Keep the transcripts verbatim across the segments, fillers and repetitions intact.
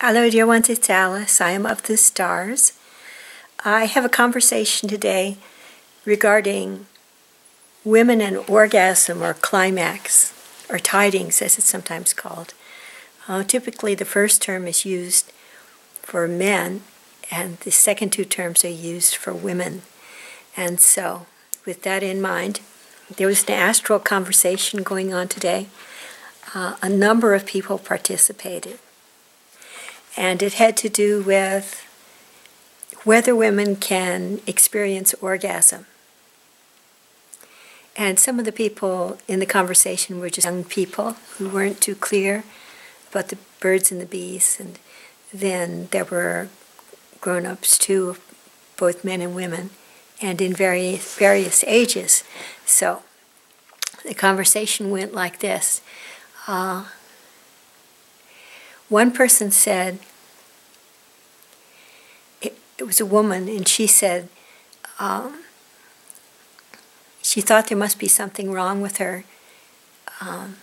Hello everyone, it's Alice. I am of the stars. I have a conversation today regarding women and orgasm, or climax, or tidings as it's sometimes called. Uh, typically the first term is used for men and the second two terms are used for women. And so with that in mind, there was an astral conversation going on today. Uh, a number of people participated. And it had to do with whether women can experience orgasm. And some of the people in the conversation were just young people who weren't too clear about the birds and the bees. And then there were grown-ups too, both men and women, and in various, various ages. So the conversation went like this. Uh, One person said, it, it was a woman, and she said um, she thought there must be something wrong with her. Um,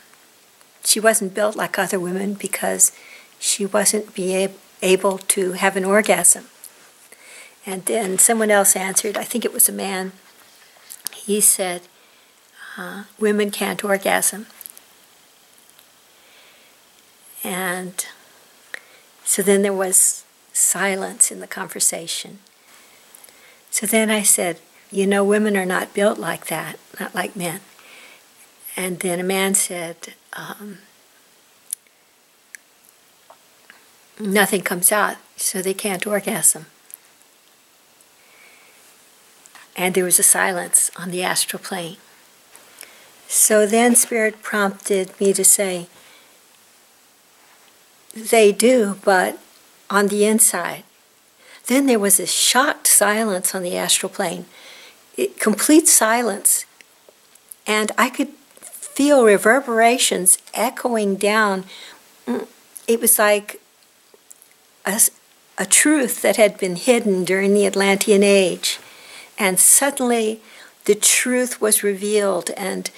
she wasn't built like other women because she wasn't be ab able to have an orgasm. And then someone else answered, I think it was a man. He said, uh, women can't orgasm. And so then there was silence in the conversation. So then I said, you know, women are not built like that, not like men. And then a man said, um, nothing comes out, so they can't orgasm. And there was a silence on the astral plane. So then Spirit prompted me to say, they do, but on the inside. Then there was a shocked silence on the astral plane. It, complete silence. And I could feel reverberations echoing down. It was like a, a truth that had been hidden during the Atlantean Age. And suddenly the truth was revealed, and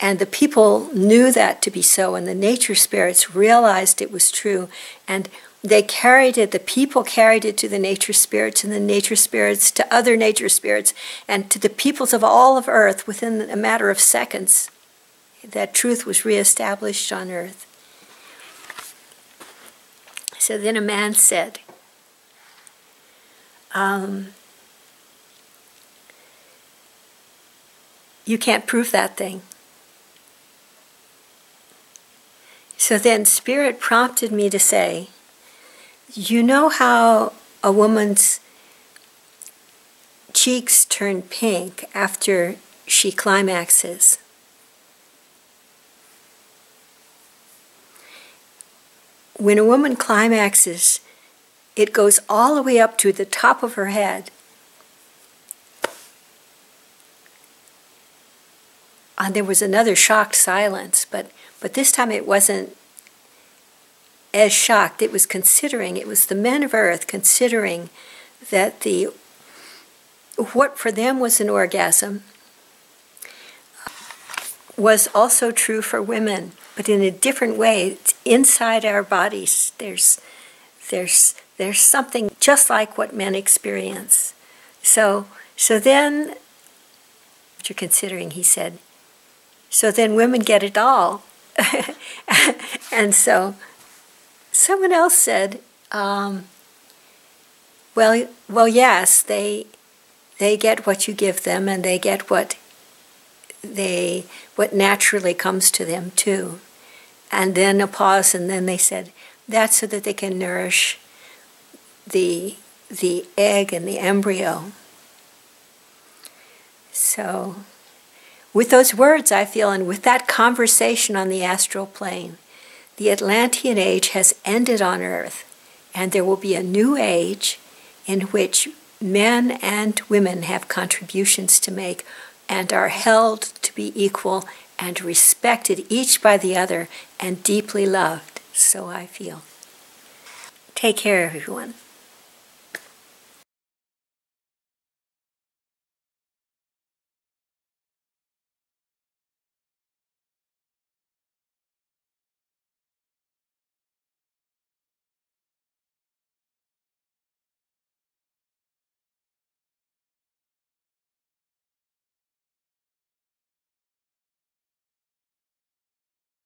And the people knew that to be so, and the nature spirits realized it was true. And they carried it, the people carried it to the nature spirits, and the nature spirits to other nature spirits, and to the peoples of all of Earth. Within a matter of seconds, that truth was reestablished on Earth. So then a man said, um, you can't prove that thing. So then Spirit prompted me to say, you know how a woman's cheeks turn pink after she climaxes? When a woman climaxes, it goes all the way up to the top of her head. And there was another shocked silence, but, but this time it wasn't as shocked. It was considering, it was the men of Earth considering that the what for them was an orgasm was also true for women, but in a different way. It's inside our bodies. There's, there's, there's something just like what men experience. So, so then, after considering, he said, so then women get it all. And so someone else said, um, well, well, yes, they, they get what you give them, and they get what, they, what naturally comes to them too. And then a pause, and then they said, that's so that they can nourish the, the egg and the embryo. So with those words, I feel, and with that conversation on the astral plane, the Atlantean Age has ended on Earth, and there will be a new age in which men and women have contributions to make and are held to be equal and respected each by the other and deeply loved. So I feel. Take care, everyone.